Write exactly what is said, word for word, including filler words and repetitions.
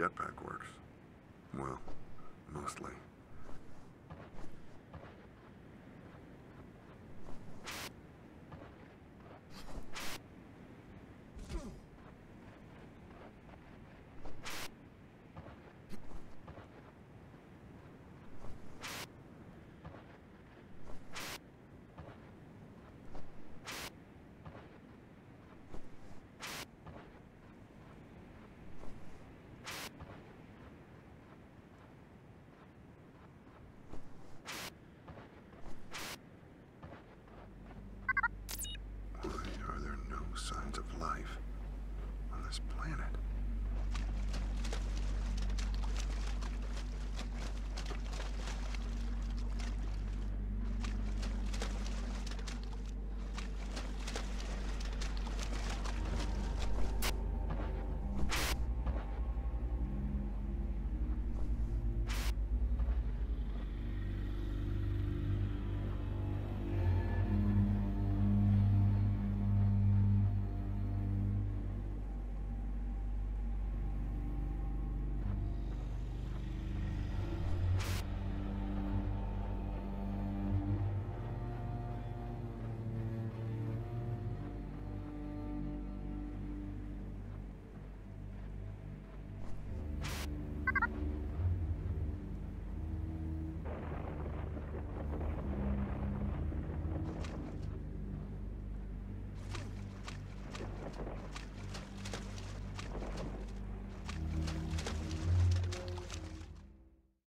jetpack works. Well, mostly.